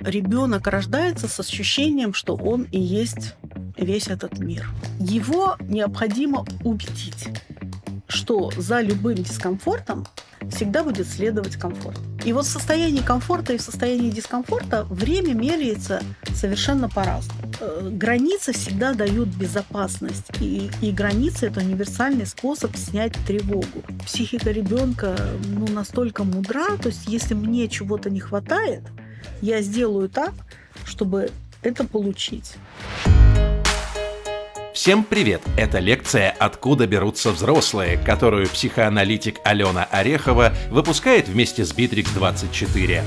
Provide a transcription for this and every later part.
ребенок рождается с ощущением, что он и есть весь этот мир. Его необходимо убедить, что за любым дискомфортом всегда будет следовать комфорт. И вот в состоянии комфорта и в состоянии дискомфорта время меряется совершенно по-разному. Границы всегда дают безопасность, и границы – это универсальный способ снять тревогу. Психика ребенка настолько мудра, то есть если мне чего-то не хватает, я сделаю так, чтобы это получить. Всем привет! Это лекция «Откуда берутся взрослые», которую психоаналитик Алёна Орехова выпускает вместе с Битрикс24.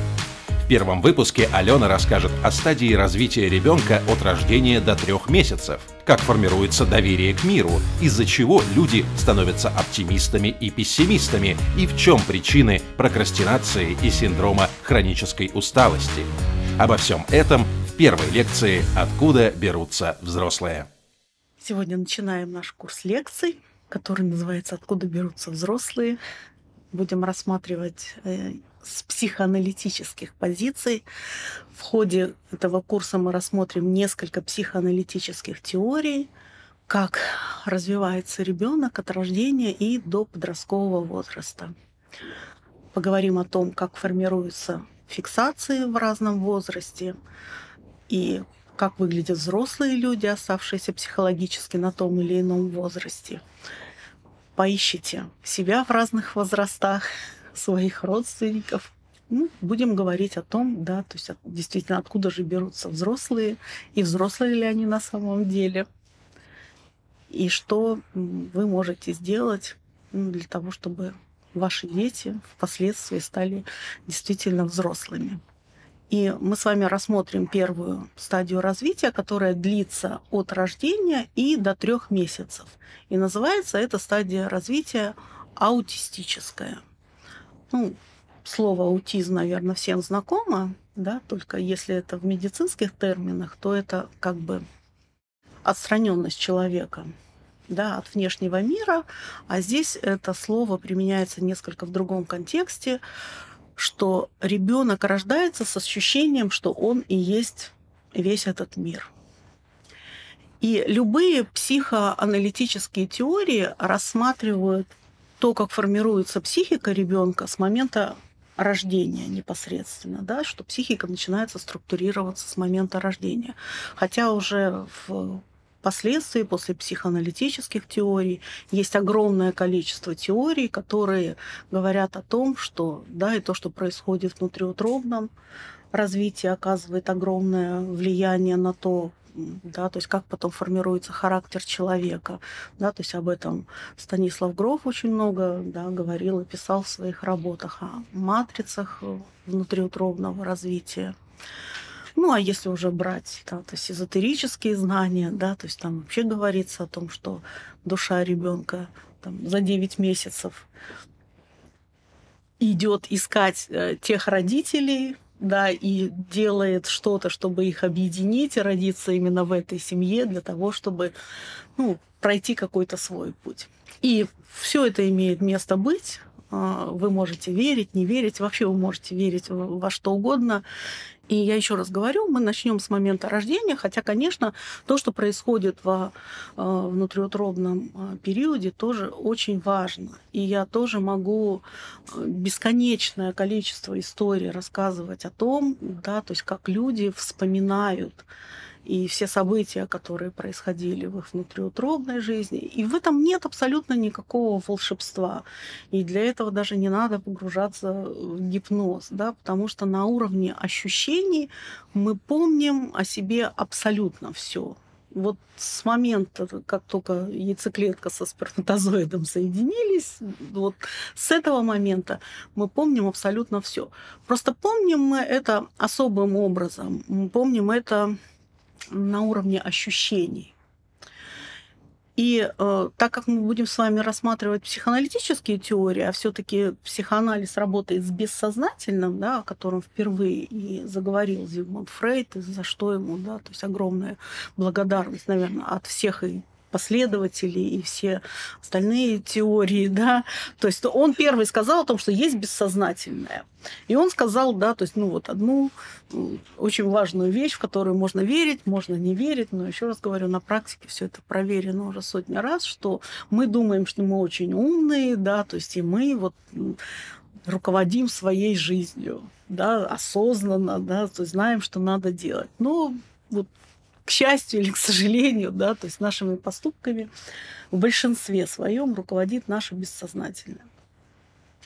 В первом выпуске Алёна расскажет о стадии развития ребенка от рождения до 3 месяцев, как формируется доверие к миру, из-за чего люди становятся оптимистами и пессимистами, и в чем причины прокрастинации и синдрома хронической усталости. Обо всем этом в первой лекции «Откуда берутся взрослые». Сегодня начинаем наш курс лекций, который называется «Откуда берутся взрослые». Будем рассматривать с психоаналитических позиций. В ходе этого курса мы рассмотрим несколько психоаналитических теорий, как развивается ребенок от рождения и до подросткового возраста. Поговорим о том, как формируются фиксации в разном возрасте и как выглядят взрослые люди, оставшиеся психологически на том или ином возрасте. Поищите себя в разных возрастах, своих родственников. Мы будем говорить о том, действительно, откуда же берутся взрослые, и взрослые ли они на самом деле, и что вы можете сделать для того, чтобы ваши дети впоследствии стали действительно взрослыми. И мы с вами рассмотрим первую стадию развития, которая длится от рождения и до 3 месяцев. И называется эта стадия развития аутистическая. Слово аутизм, наверное, всем знакомо, да? Только если это в медицинских терминах, то это как бы отстраненность человека, да, от внешнего мира. А здесь это слово применяется несколько в другом контексте, что ребенок рождается с ощущением, что он и есть весь этот мир. И любые психоаналитические теории рассматривают то, как формируется психика ребенка с момента рождения непосредственно, да, что психика начинает структурироваться с момента рождения. Хотя уже впоследствии, после психоаналитических теорий, есть огромное количество теорий, которые говорят о том, что и то, что происходит в внутриутробном развитии, оказывает огромное влияние на то, как потом формируется характер человека. Об этом Станислав Гроф очень много говорил и писал в своих работах о матрицах внутриутробного развития. А если уже брать эзотерические знания, там вообще говорится о том, что душа ребенка за 9 месяцев идет искать тех родителей, и делает что-то, чтобы их объединить и родиться именно в этой семье для того, чтобы пройти какой-то свой путь. И все это имеет место быть. Вы можете верить, не верить, вообще вы можете верить во что угодно. И я еще раз говорю, мы начнем с момента рождения, хотя, конечно, то, что происходит во внутриутробном периоде, тоже очень важно. И я тоже могу бесконечное количество историй рассказывать о том, как люди вспоминают и все события, которые происходили в их внутриутробной жизни. И в этом нет абсолютно никакого волшебства. И для этого даже не надо погружаться в гипноз, потому что на уровне ощущений мы помним о себе абсолютно все. Вот с момента, как только яйцеклетка со сперматозоидом соединились, вот с этого момента мы помним абсолютно все. Просто помним мы это особым образом, мы помним это на уровне ощущений. И так как мы будем с вами рассматривать психоаналитические теории, а все-таки психоанализ работает с бессознательным, о котором впервые и заговорил Зигмунд Фрейд, и за что ему огромная благодарность, наверное, от всех и последователи и все остальные теории, да, то есть он первый сказал о том, что есть бессознательное. И он сказал, да, то есть, ну вот одну очень важную вещь, в которую можно верить, можно не верить, но еще раз говорю, на практике все это проверено уже сотни раз, что мы думаем, что мы очень умные, да, то есть и мы вот руководим своей жизнью, да, осознанно, да, то есть знаем, что надо делать. Но вот к счастью или к сожалению, да, то есть нашими поступками в большинстве своем руководит наше бессознательное.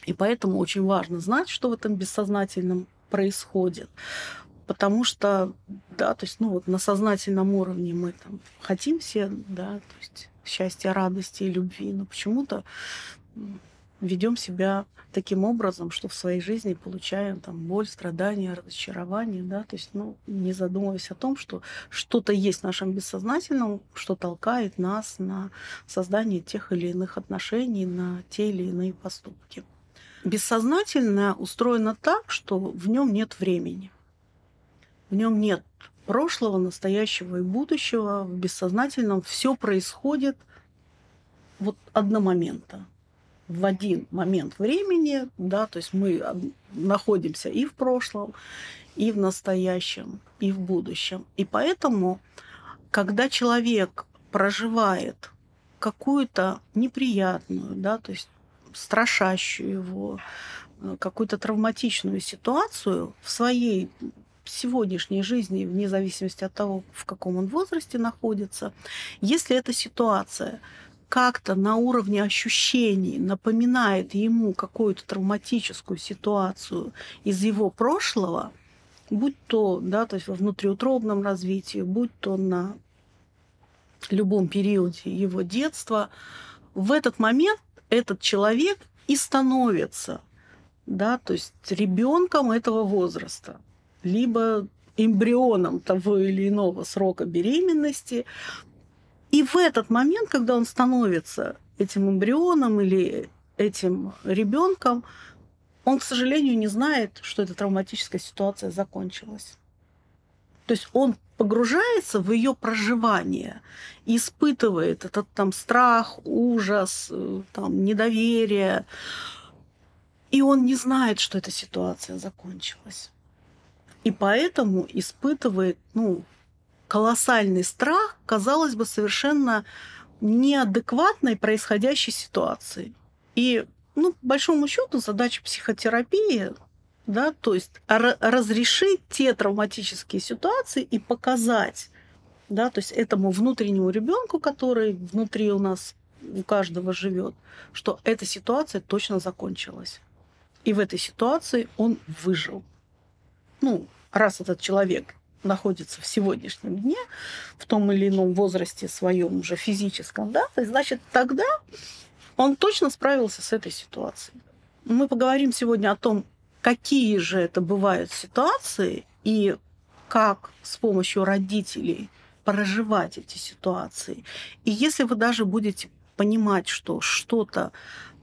И поэтому очень важно знать, что в этом бессознательном происходит. Потому что, да, то есть, ну, вот на сознательном уровне мы там хотим все, да, то есть счастья, радости и любви, но почему-то ведем себя таким образом, что в своей жизни получаем там боль, страдания, разочарование, да, то есть, ну, не задумываясь о том, что что-то есть в нашем бессознательном, что толкает нас на создание тех или иных отношений, на те или иные поступки. Бессознательное устроено так, что в нем нет времени, в нем нет прошлого, настоящего и будущего. В бессознательном все происходит вот одномоментно. В один момент времени, да, то есть мы находимся и в прошлом, и в настоящем, и в будущем. И поэтому, когда человек проживает какую-то неприятную, да, то есть страшащую его, какую-то травматичную ситуацию в своей сегодняшней жизни, вне зависимости от того, в каком он возрасте находится, если эта ситуация как-то на уровне ощущений напоминает ему какую-то травматическую ситуацию из его прошлого, будь то, да, то есть во внутриутробном развитии, будь то на любом периоде его детства, в этот момент этот человек и становится, да, то есть ребенком этого возраста, либо эмбрионом того или иного срока беременности. И в этот момент, когда он становится этим эмбрионом или этим ребенком, он, к сожалению, не знает, что эта травматическая ситуация закончилась. То есть он погружается в ее проживание, испытывает этот там страх, ужас, там, недоверие, и он не знает, что эта ситуация закончилась. И поэтому испытывает, ну, колоссальный страх, казалось бы, совершенно неадекватной происходящей ситуации. И, ну, по большому счету, задача психотерапии, да, то есть разрешить те травматические ситуации и показать, да, то есть этому внутреннему ребенку, который внутри у нас у каждого живет, что эта ситуация точно закончилась. И в этой ситуации он выжил. Ну, раз этот человек находится в сегодняшнем дне, в том или ином возрасте своем уже физическом, да, значит, тогда он точно справился с этой ситуацией. Мы поговорим сегодня о том, какие же это бывают ситуации и как с помощью родителей проживать эти ситуации. И если вы даже будете понимать, что что-то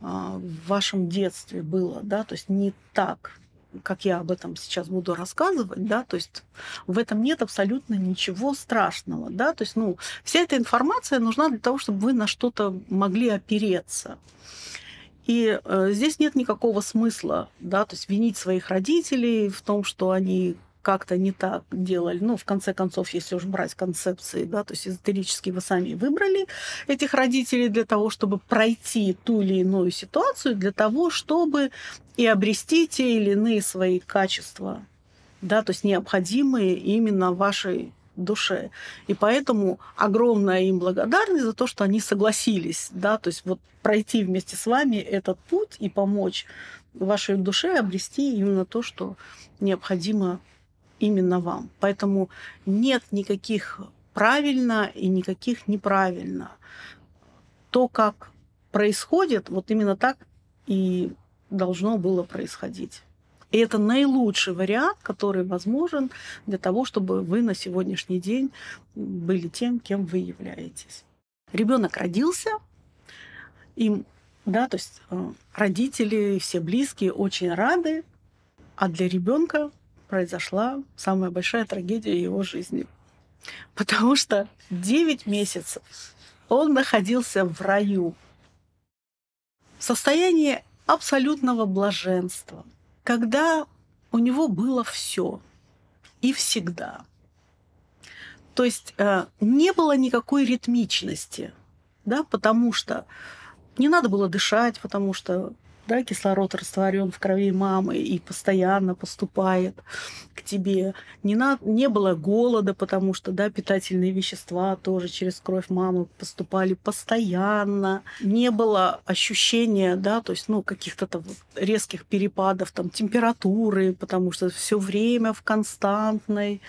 в вашем детстве было, да, то есть не так, как я об этом сейчас буду рассказывать, да, то есть в этом нет абсолютно ничего страшного, да, то есть, ну, вся эта информация нужна для того, чтобы вы на что-то могли опереться. И здесь нет никакого смысла, да, то есть винить своих родителей в том, что они как-то не так делали. Ну, в конце концов, если уж брать концепции, да, то есть эзотерически вы сами выбрали этих родителей для того, чтобы пройти ту или иную ситуацию, для того, чтобы и обрести те или иные свои качества, да, то есть необходимые именно вашей душе. И поэтому огромная им благодарность за то, что они согласились, да, то есть вот пройти вместе с вами этот путь и помочь вашей душе обрести именно то, что необходимо именно вам. Поэтому нет никаких правильно и никаких неправильно. То, как происходит, вот именно так и должно было происходить. И это наилучший вариант, который возможен для того, чтобы вы на сегодняшний день были тем, кем вы являетесь. Ребенок родился, им, да, то есть родители, все близкие очень рады, а для ребенка произошла самая большая трагедия его жизни. Потому что 9 месяцев он находился в раю, в состоянии абсолютного блаженства, когда у него было все и всегда. То есть не было никакой ритмичности, да, потому что не надо было дышать, потому что да, кислород растворен в крови мамы и постоянно поступает к тебе. Не было голода, потому что да, питательные вещества тоже через кровь мамы поступали постоянно. Не было ощущения да, то есть, ну, каких-то резких перепадов там, температуры, потому что все время в константной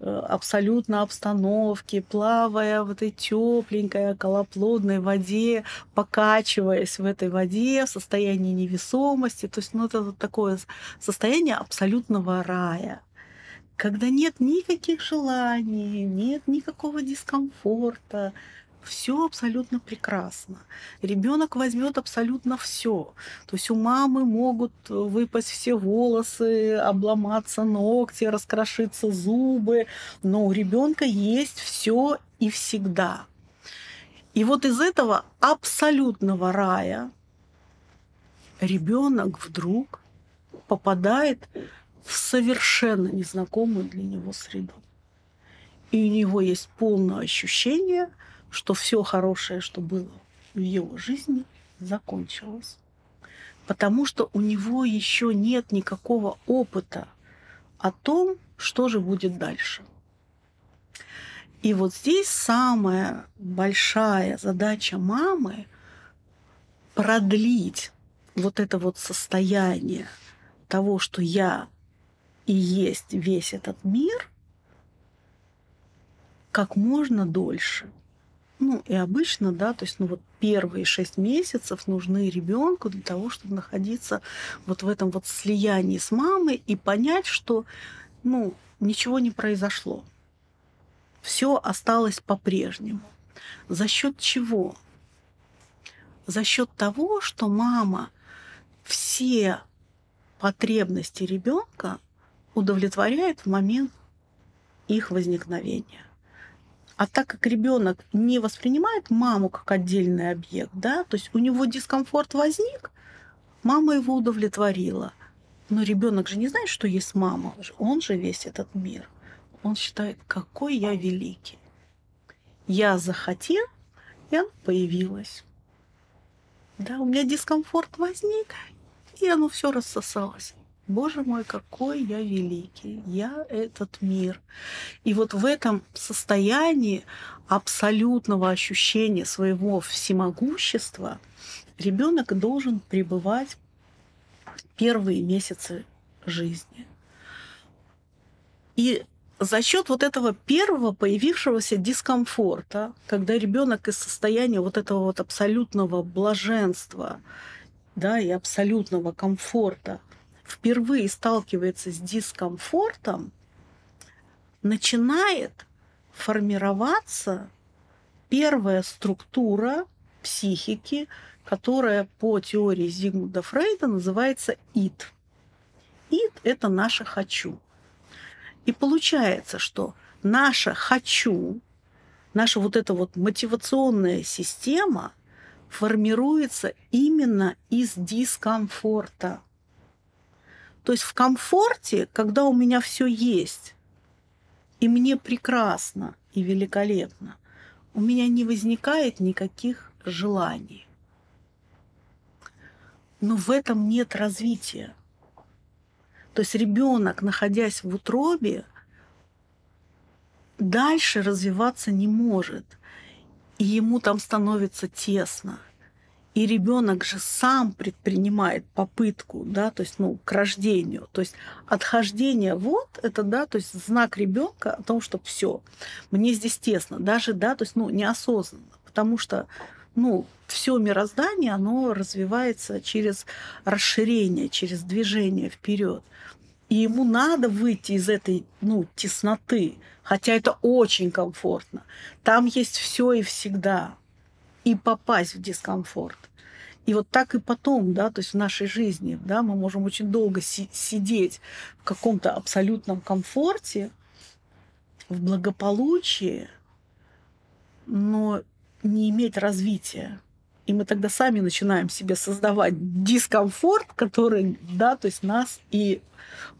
абсолютно обстановке, плавая в этой тепленькой околоплодной воде, покачиваясь в этой воде в состоянии невесомости. То есть ну, это такое состояние абсолютного рая, когда нет никаких желаний, нет никакого дискомфорта. Все абсолютно прекрасно. Ребенок возьмет абсолютно все. То есть у мамы могут выпасть все волосы, обломаться ногти, раскрошиться зубы, но у ребенка есть все и всегда. И вот из этого абсолютного рая ребенок вдруг попадает в совершенно незнакомую для него среду. И у него есть полное ощущение, что все хорошее, что было в его жизни, закончилось. Потому что у него еще нет никакого опыта о том, что же будет дальше. И вот здесь самая большая задача мамы – продлить вот это вот состояние того, что я и есть весь этот мир, как можно дольше. Ну, и обычно, да, то есть, ну, вот первые 6 месяцев нужны ребенку для того, чтобы находиться вот в этом вот слиянии с мамой и понять, что, ну, ничего не произошло. Все осталось по-прежнему. За счет чего? За счет того, что мама все потребности ребенка удовлетворяет в момент их возникновения. А так как ребенок не воспринимает маму как отдельный объект, да, то есть у него дискомфорт возник, мама его удовлетворила. Но ребенок же не знает, что есть мама, он же весь этот мир. Он считает, какой я великий. Я захотел, и она появилась. Да, у меня дискомфорт возник, и оно все рассосалось. Боже мой, какой я великий, я этот мир. И вот в этом состоянии абсолютного ощущения своего всемогущества ребенок должен пребывать первые месяцы жизни. И за счет вот этого первого появившегося дискомфорта, когда ребенок из состояния вот этого вот абсолютного блаженства, да, и абсолютного комфорта, впервые сталкивается с дискомфортом, начинает формироваться первая структура психики, которая по теории Зигмунда Фрейда называется «ид». «Ид» — это наше «хочу». И получается, что наше «хочу», наша вот эта вот мотивационная система формируется именно из дискомфорта. То есть в комфорте, когда у меня все есть, и мне прекрасно и великолепно, у меня не возникает никаких желаний. Но в этом нет развития. То есть ребенок, находясь в утробе, дальше развиваться не может, и ему там становится тесно. И ребенок же сам предпринимает попытку, да, то есть, ну, к рождению. То есть отхождение вот это, да, то есть знак ребенка о том, что все, мне здесь тесно, даже, да, то есть, ну, неосознанно, потому что, ну, все мироздание, оно развивается через расширение, через движение вперед. И ему надо выйти из этой, ну, тесноты, хотя это очень комфортно. Там есть все и всегда. И попасть в дискомфорт. И вот так и потом, да, то есть в нашей жизни, да, мы можем очень долго сидеть в каком-то абсолютном комфорте, в благополучии, но не иметь развития. И мы тогда сами начинаем себе создавать дискомфорт, который, да, то есть нас и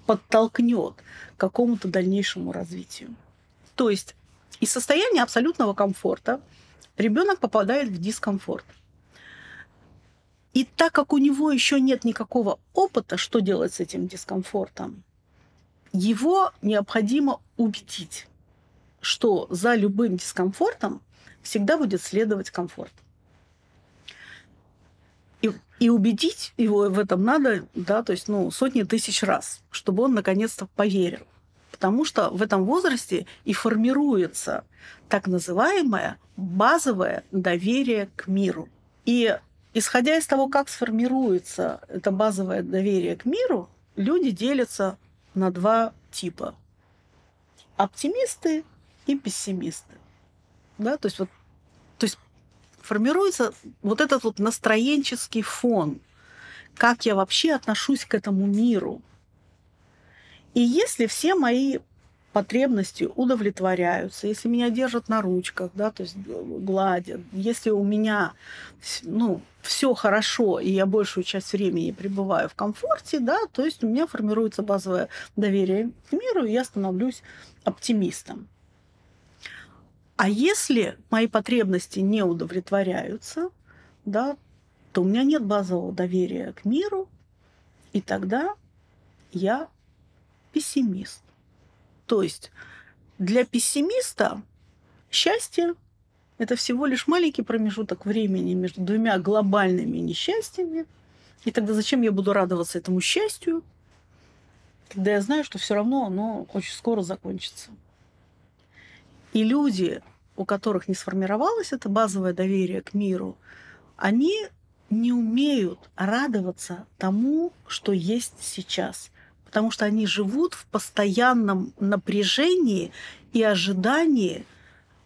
подтолкнет к какому-то дальнейшему развитию. То есть из состояния абсолютного комфорта ребенок попадает в дискомфорт. И так как у него еще нет никакого опыта, что делать с этим дискомфортом, его необходимо убедить, что за любым дискомфортом всегда будет следовать комфорт. И убедить его в этом надо, да, то есть, ну, сотни тысяч раз, чтобы он наконец-то поверил. Потому что в этом возрасте и формируется так называемое базовое доверие к миру. И исходя из того, как сформируется это базовое доверие к миру, люди делятся на два типа. Оптимисты и пессимисты. Да, то есть, формируется вот этот вот настроенческий фон, как я вообще отношусь к этому миру. И если все мои потребности удовлетворяются, если меня держат на ручках, да, то есть гладят, если у меня, ну, все хорошо, и я большую часть времени пребываю в комфорте, да, то есть у меня формируется базовое доверие к миру, и я становлюсь оптимистом. А если мои потребности не удовлетворяются, да, то у меня нет базового доверия к миру, и тогда я пессимист. То есть для пессимиста счастье – это всего лишь маленький промежуток времени между двумя глобальными несчастьями. И тогда зачем я буду радоваться этому счастью, когда я знаю, что все равно оно очень скоро закончится? И люди, у которых не сформировалось это базовое доверие к миру, они не умеют радоваться тому, что есть сейчас, потому что они живут в постоянном напряжении и ожидании,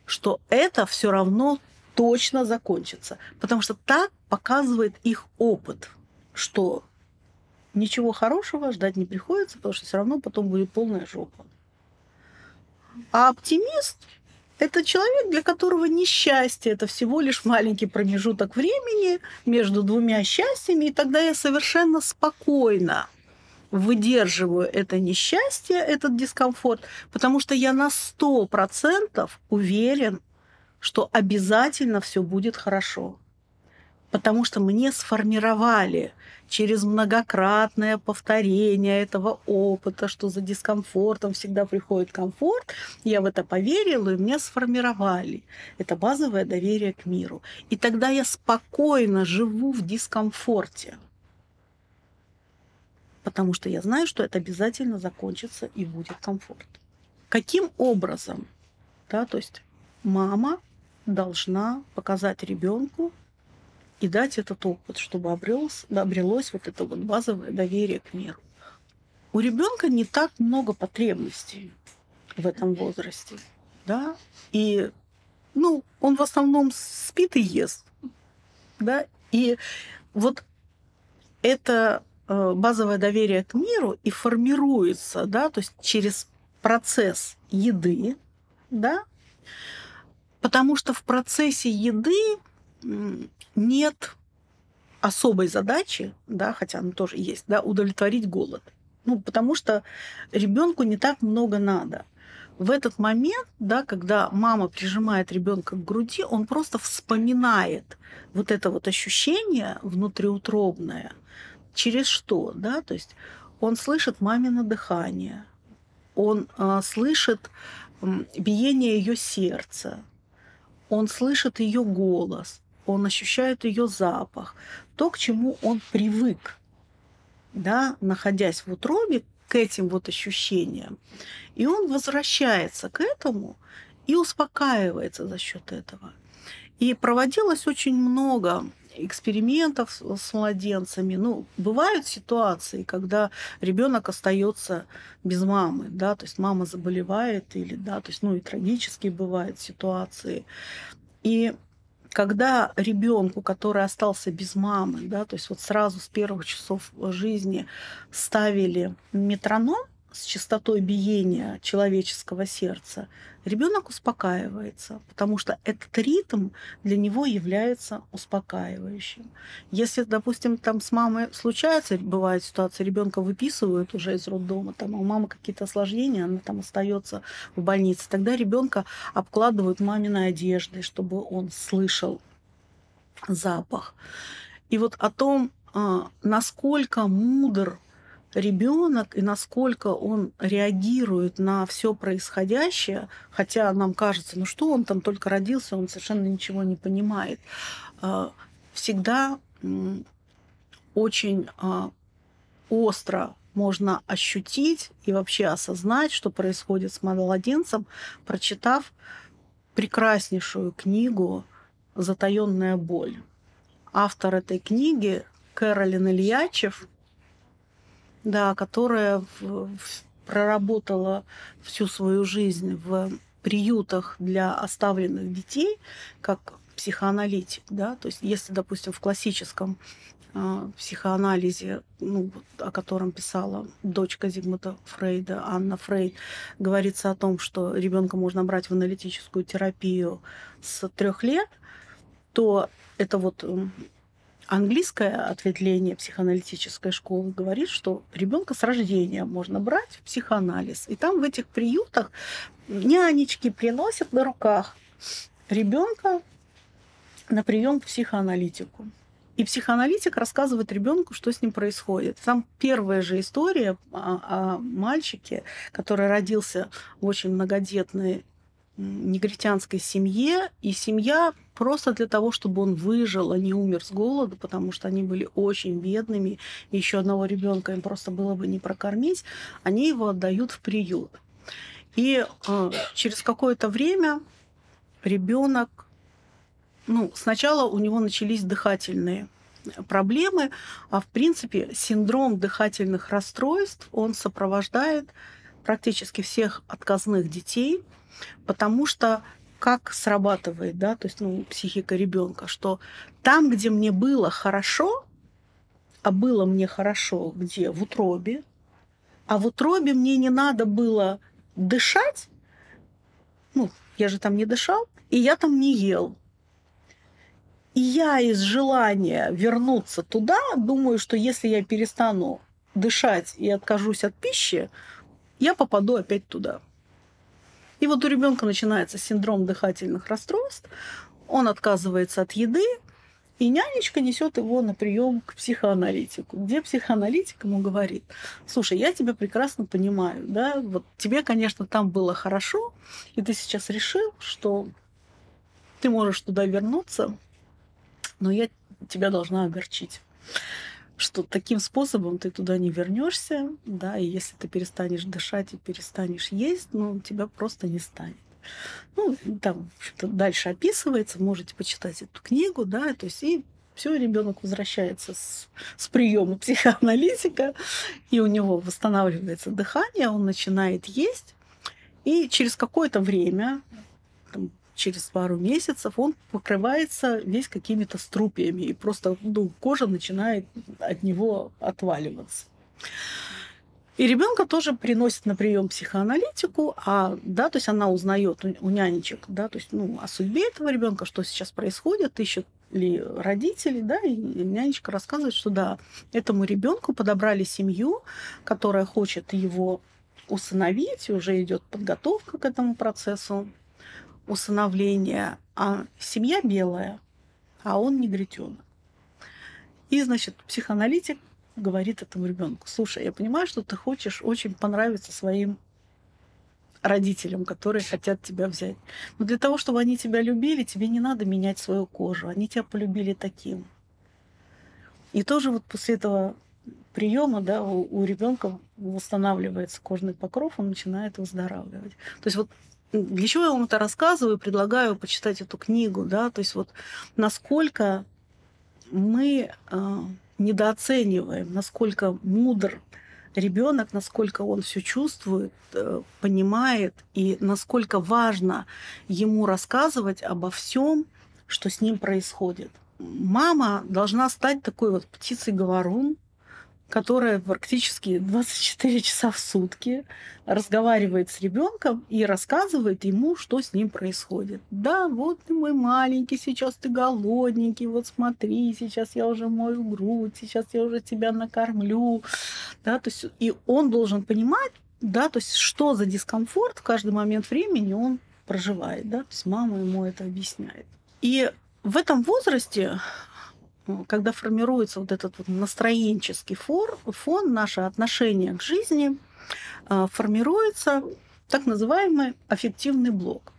что это все равно точно закончится, потому что так показывает их опыт, что ничего хорошего ждать не приходится, потому что все равно потом будет полная жопа. А оптимист – это человек, для которого несчастье – это всего лишь маленький промежуток времени между двумя счастьями, и тогда я совершенно спокойно выдерживаю это несчастье, этот дискомфорт, потому что я на 100% уверен, что обязательно все будет хорошо. Потому что мне сформировали через многократное повторение этого опыта, что за дискомфортом всегда приходит комфорт. Я в это поверила, и меня сформировали. Это базовое доверие к миру. И тогда я спокойно живу в дискомфорте. Потому что я знаю, что это обязательно закончится и будет комфорт. Каким образом, да, то есть мама должна показать ребенку и дать этот опыт, чтобы обрелось вот это вот базовое доверие к миру. У ребенка не так много потребностей в этом возрасте, да, и, ну, он в основном спит и ест, да, и вот это базовое доверие к миру и формируется, да, то есть через процесс еды, да, потому что в процессе еды нет особой задачи, да, хотя она тоже есть, да, удовлетворить голод. Ну, потому что ребенку не так много надо. В этот момент, да, когда мама прижимает ребенка к груди, он просто вспоминает вот это вот ощущение внутриутробное. Через что? Да? То есть он слышит мамино дыхание, он слышит биение ее сердца, он слышит ее голос. Он ощущает ее запах, то, к чему он привык, да, находясь в утробе, к этим вот ощущениям. И он возвращается к этому и успокаивается за счет этого. И проводилось очень много экспериментов с младенцами. Ну, бывают ситуации, когда ребенок остается без мамы, да, то есть мама заболевает, или, да, то есть, ну, и трагические бывают ситуации. И когда ребенку, который остался без мамы, да, то есть вот сразу с первых часов жизни ставили метроном, с частотой биения человеческого сердца, ребенок успокаивается, потому что этот ритм для него является успокаивающим. Если, допустим, там с мамой случается, бывает ситуация, ребенка выписывают уже из роддома, там, а у мамы какие-то осложнения, она там остается в больнице, тогда ребенка обкладывают маминой одеждой, чтобы он слышал запах. И вот о том, насколько мудр ребенок и насколько он реагирует на все происходящее, хотя нам кажется, ну что он там только родился, он совершенно ничего не понимает, всегда очень остро можно ощутить и вообще осознать, что происходит с младенцем, прочитав прекраснейшую книгу «Затаённая боль». Автор этой книги Кэролин Ильячев, да, которая проработала всю свою жизнь в приютах для оставленных детей, как психоаналитик, да, то есть если, допустим, в классическом психоанализе, ну, о котором писала дочка Зигмунда Фрейда, Анна Фрейд, говорится о том, что ребенка можно брать в аналитическую терапию с 3 лет, то это вот английское ответвление психоаналитической школы говорит, что ребенка с рождения можно брать в психоанализ. И там в этих приютах нянечки приносят на руках ребенка на прием к психоаналитику. И психоаналитик рассказывает ребенку, что с ним происходит. Там первая же история о мальчике, который родился в очень многодетной негритянской семье, и семья просто для того, чтобы он выжил, а не умер с голоду, потому что они были очень бедными, еще одного ребенка им просто было бы не прокормить, они его отдают в приют. И через какое-то время ребенок, ну, сначала у него начались дыхательные проблемы, а в принципе синдром дыхательных расстройств, он сопровождает практически всех отказных детей, потому что как срабатывает, да, то есть, ну, психика ребенка, что там, где мне было хорошо, а было мне хорошо где? В утробе, а в утробе мне не надо было дышать, ну, я же там не дышал, и я там не ел. И я из желания вернуться туда думаю, что если я перестану дышать и откажусь от пищи, я попаду опять туда. И вот у ребенка начинается синдром дыхательных расстройств, он отказывается от еды, и нянечка несет его на прием к психоаналитику, где психоаналитик ему говорит: слушай, я тебя прекрасно понимаю, да, вот тебе, конечно, там было хорошо, и ты сейчас решил, что ты можешь туда вернуться, но я тебя должна огорчить, что таким способом ты туда не вернешься, да, и если ты перестанешь дышать и перестанешь есть, ну, тебя просто не станет. Ну, там что-то дальше описывается, можете почитать эту книгу, да, то есть и все, ребенок возвращается с приема психоаналитика, и у него восстанавливается дыхание, он начинает есть, и через какое-то время, там, через пару месяцев, он покрывается весь какими-то струпьями, и просто, ну, кожа начинает от него отваливаться. И ребенка тоже приносит на прием психоаналитику, да, то есть она узнает у нянечек, да, то есть, ну, о судьбе этого ребенка, что сейчас происходит, ищут ли родители, да, и нянечка рассказывает, что да, этому ребенку подобрали семью, которая хочет его усыновить, уже идет подготовка к этому процессу усыновления, а семья белая, а он негритёнок. И, значит, психоаналитик говорит этому ребенку: слушай, я понимаю, что ты хочешь очень понравиться своим родителям, которые хотят тебя взять. Но для того, чтобы они тебя любили, тебе не надо менять свою кожу. Они тебя полюбили таким. И тоже вот после этого приема, да, у ребенка восстанавливается кожный покров, он начинает выздоравливать. То есть вот для чего я вам это рассказываю, предлагаю почитать эту книгу, да, то есть вот насколько мы недооцениваем, насколько мудр ребенок, насколько он все чувствует, понимает, и насколько важно ему рассказывать обо всем, что с ним происходит. Мама должна стать такой вот птицей-говорун, которая практически 24 часа в сутки разговаривает с ребенком и рассказывает ему, что с ним происходит. Да, вот ты мой маленький, сейчас ты голодненький, вот смотри, сейчас я уже мою грудь, сейчас я уже тебя накормлю. Да, то есть, и он должен понимать, да, то есть, что за дискомфорт в каждый момент времени он проживает. Да? То есть мама ему это объясняет. И в этом возрасте, когда формируется вот этот вот настроенческий фон, наше отношение к жизни, формируется так называемый аффективный блок.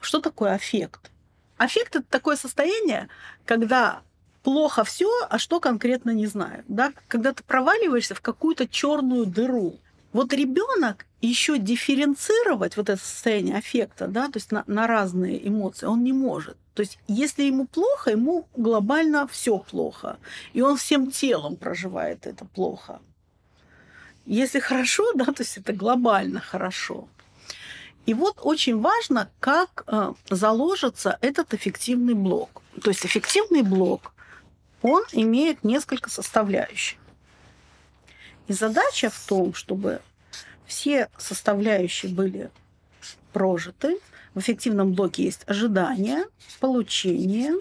Что такое аффект? Аффект — это такое состояние, когда плохо все, а что конкретно не знаю. Да? Когда ты проваливаешься в какую-то черную дыру. Вот ребенок еще дифференцировать вот это состояние аффекта, да, то есть на разные эмоции, он не может. То есть, если ему плохо, ему глобально все плохо. И он всем телом проживает это плохо. Если хорошо, да, то есть это глобально хорошо. И вот очень важно, как заложится этот аффективный блок. То есть аффективный блок, он имеет несколько составляющих. И задача в том, чтобы все составляющие были прожиты. В аффективном блоке есть ожидание, получение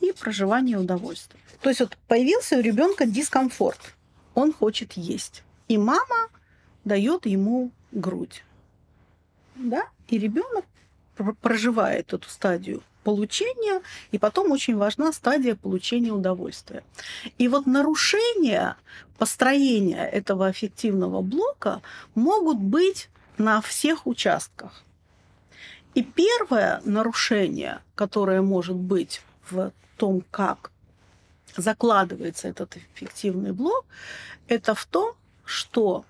и проживание удовольствия. То есть вот появился у ребенка дискомфорт. Он хочет есть. И мама дает ему грудь. Да? И ребенок проживает эту стадию получения, и потом очень важна стадия получения удовольствия. И вот нарушения построения этого аффективного блока могут быть на всех участках. И первое нарушение, которое может быть в том, как закладывается этот аффективный блок, это в том, что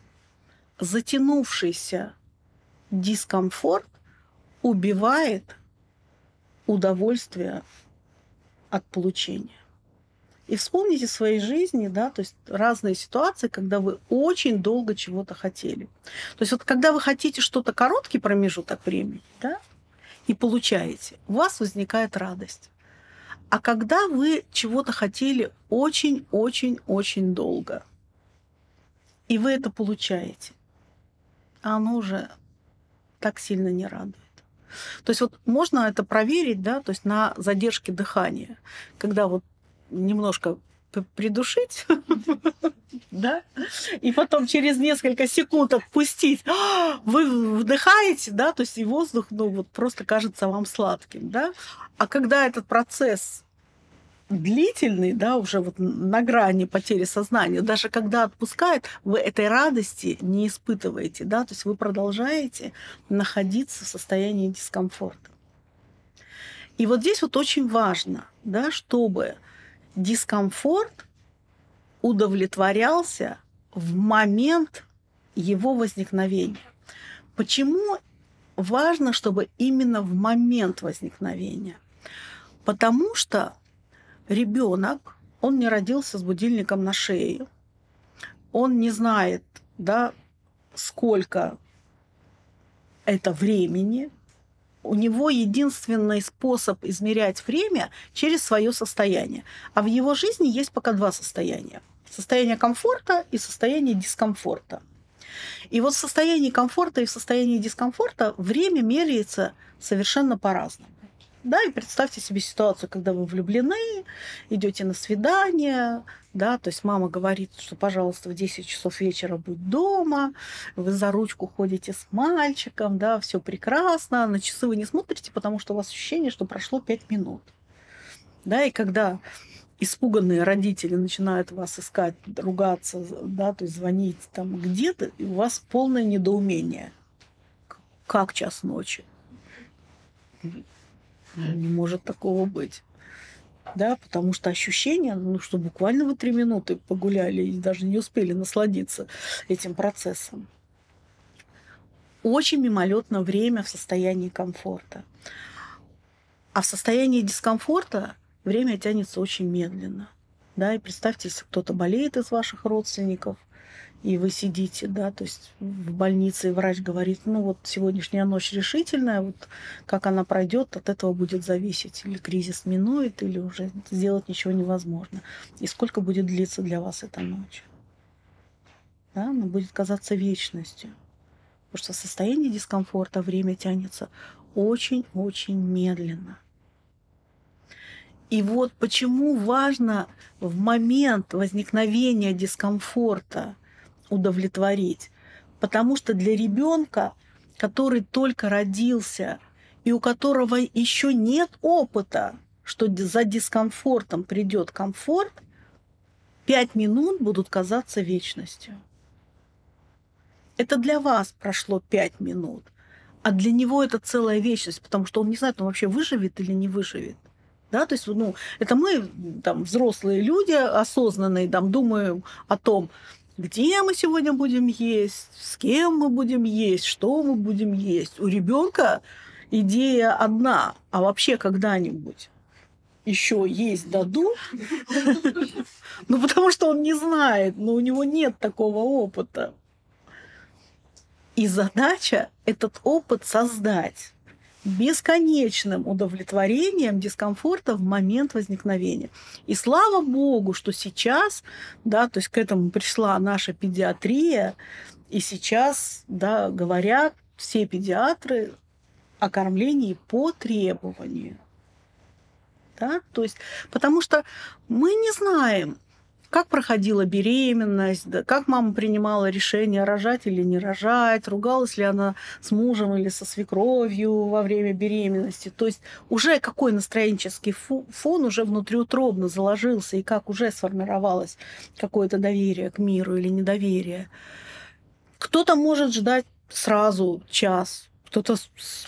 затянувшийся дискомфорт убивает удовольствие от получения. И вспомните в своей жизни, да, то есть разные ситуации, когда вы очень долго чего-то хотели. То есть вот когда вы хотите что-то короткий промежуток времени, да, и получаете, у вас возникает радость. А когда вы чего-то хотели очень-очень-очень долго, и вы это получаете, а оно уже так сильно не радует. То есть вот можно это проверить, да, то есть на задержке дыхания, когда вот немножко придушить, да, и потом через несколько секунд отпустить. Вы вдыхаете, да, то есть и воздух, ну, вот просто кажется вам сладким, да. А когда этот процесс длительный, да, уже вот на грани потери сознания, даже когда отпускает, вы этой радости не испытываете, да, то есть вы продолжаете находиться в состоянии дискомфорта. И вот здесь вот очень важно, да, чтобы дискомфорт удовлетворялся в момент его возникновения. Почему важно, чтобы именно в момент возникновения? Потому что ребенок, он не родился с будильником на шее, он не знает, да, сколько это времени. У него единственный способ измерять время через свое состояние. А в его жизни есть пока два состояния. Состояние комфорта и состояние дискомфорта. И вот в состоянии комфорта и в состоянии дискомфорта время меряется совершенно по-разному. Да, и представьте себе ситуацию, когда вы влюблены, идете на свидание, да, то есть мама говорит, что, пожалуйста, в 10 часов вечера будь дома, вы за ручку ходите с мальчиком, да, все прекрасно, на часы вы не смотрите, потому что у вас ощущение, что прошло 5 минут. Да, и когда испуганные родители начинают вас искать, ругаться, да, то есть звонить там где-то, и у вас полное недоумение. Как час ночи? Не может такого быть. Да, потому что ощущение, ну, что буквально вы 3 минуты погуляли и даже не успели насладиться этим процессом. Очень мимолетно время в состоянии комфорта. А в состоянии дискомфорта время тянется очень медленно. Да, и представьте, если кто-то болеет из ваших родственников, и вы сидите, да, то есть в больнице, и врач говорит, ну вот сегодняшняя ночь решительная, вот как она пройдет, от этого будет зависеть, или кризис минует, или уже сделать ничего невозможно. И сколько будет длиться для вас эта ночь? Да, она будет казаться вечностью. Потому что состояние дискомфорта, время тянется очень-очень медленно. И вот почему важно в момент возникновения дискомфорта удовлетворить. Потому что для ребенка, который только родился и у которого еще нет опыта, что за дискомфортом придет комфорт, 5 минут будут казаться вечностью. Это для вас прошло 5 минут, а для него это целая вечность, потому что он не знает, он вообще выживет или не выживет. Да, то есть, ну, это мы, там, взрослые люди, осознанные, там, думаем о том, где мы сегодня будем есть, с кем мы будем есть, что мы будем есть. У ребенка идея одна, а вообще когда-нибудь еще есть дадут, ну, потому что он не знает, но у него нет такого опыта. И задача этот опыт создать бесконечным удовлетворением дискомфорта в момент возникновения. И слава богу, что сейчас, да, то есть к этому пришла наша педиатрия, и сейчас, да, говорят все педиатры о кормлении по требованию. Да? То есть, потому что мы не знаем, как проходила беременность, да, как мама принимала решение, рожать или не рожать, ругалась ли она с мужем или со свекровью во время беременности. То есть уже какой настроенческий фон уже внутриутробно заложился, и как уже сформировалось какое-то доверие к миру или недоверие. Кто-то может ждать сразу час, кто-то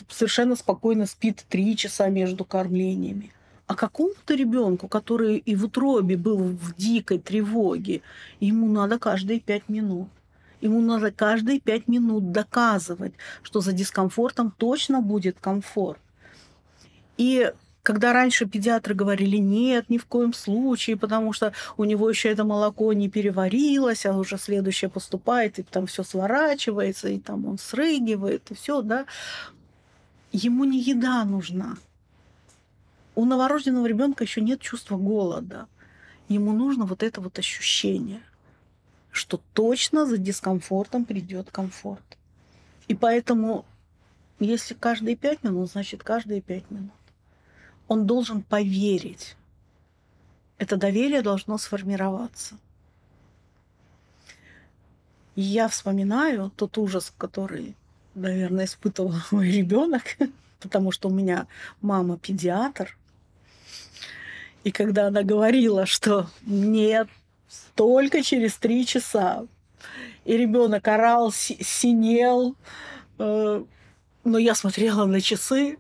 совершенно спокойно спит 3 часа между кормлениями. А какому-то ребенку, который и в утробе был в дикой тревоге, ему надо каждые 5 минут. Ему надо каждые 5 минут доказывать, что за дискомфортом точно будет комфорт. И когда раньше педиатры говорили, нет, ни в коем случае, потому что у него еще это молоко не переварилось, а уже следующее поступает, и там все сворачивается, и там он срыгивает, и все, да. Ему не еда нужна. У новорожденного ребенка еще нет чувства голода. Ему нужно вот это вот ощущение, что точно за дискомфортом придет комфорт. И поэтому, если каждые 5 минут, значит каждые 5 минут. Он должен поверить. Это доверие должно сформироваться. И я вспоминаю тот ужас, который, наверное, испытывал мой ребенок, потому что у меня мама педиатр. И когда она говорила, что нет, только через 3 часа, и ребенок орал, синел, но я смотрела на часы,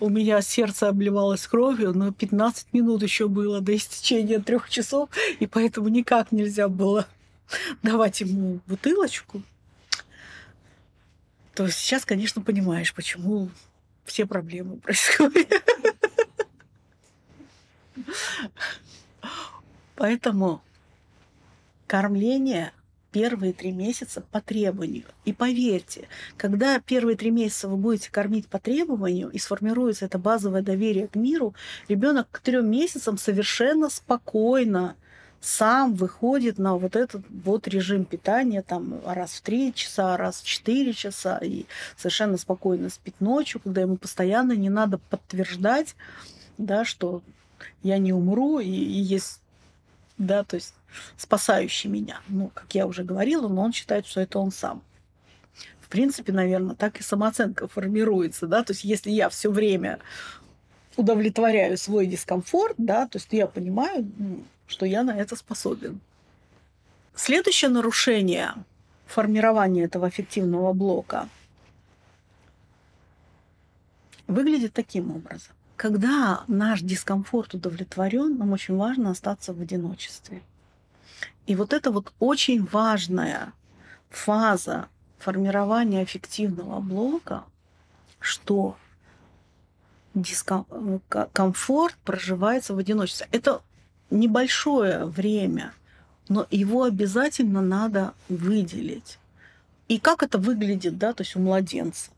у меня сердце обливалось кровью, но 15 минут еще было до истечения 3 часов, и поэтому никак нельзя было давать ему бутылочку. То есть сейчас, конечно, понимаешь, почему все проблемы происходят. Поэтому кормление первые 3 месяца по требованию. И поверьте, когда первые 3 месяца вы будете кормить по требованию и сформируется это базовое доверие к миру, ребенок к 3 месяцам совершенно спокойно сам выходит на вот этот вот режим питания там раз в 3 часа, раз в 4 часа, и совершенно спокойно спит ночью, когда ему постоянно не надо подтверждать, да, что я не умру и есть, да, то есть спасающий меня. Ну, как я уже говорила, но он считает, что это он сам. В принципе, наверное, так и самооценка формируется, да, то есть если я все время удовлетворяю свой дискомфорт, да, то есть я понимаю, что я на это способен. Следующее нарушение формирования этого аффективного блока выглядит таким образом. Когда наш дискомфорт удовлетворен, нам очень важно остаться в одиночестве. И вот это вот очень важная фаза формирования аффективного блока, что дискомфорт проживается в одиночестве. Это небольшое время но его обязательно надо выделить. И как это выглядит, да, то есть у младенца.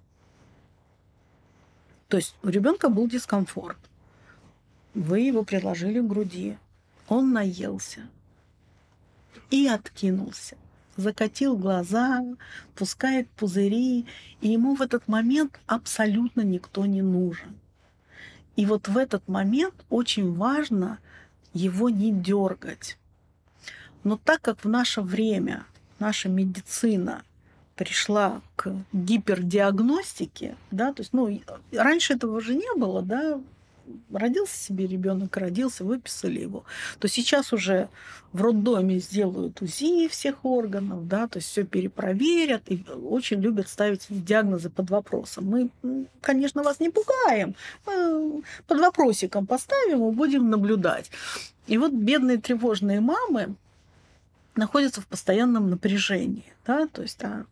То есть у ребенка был дискомфорт. Вы его приложили к груди. Он наелся и откинулся. Закатил глаза, пускает пузыри. И ему в этот момент абсолютно никто не нужен. И вот в этот момент очень важно его не дергать. Но так как в наше время наша медицина пришла к гипердиагностике, да, то есть, ну, раньше этого же не было, да, родился себе ребенок, родился, выписали его, то сейчас уже в роддоме сделают УЗИ всех органов, да, то есть все перепроверят и очень любят ставить диагнозы под вопросом. Мы, конечно, вас не пугаем, под вопросиком поставим и будем наблюдать. И вот бедные тревожные мамы находятся в постоянном напряжении. Да? То есть, да,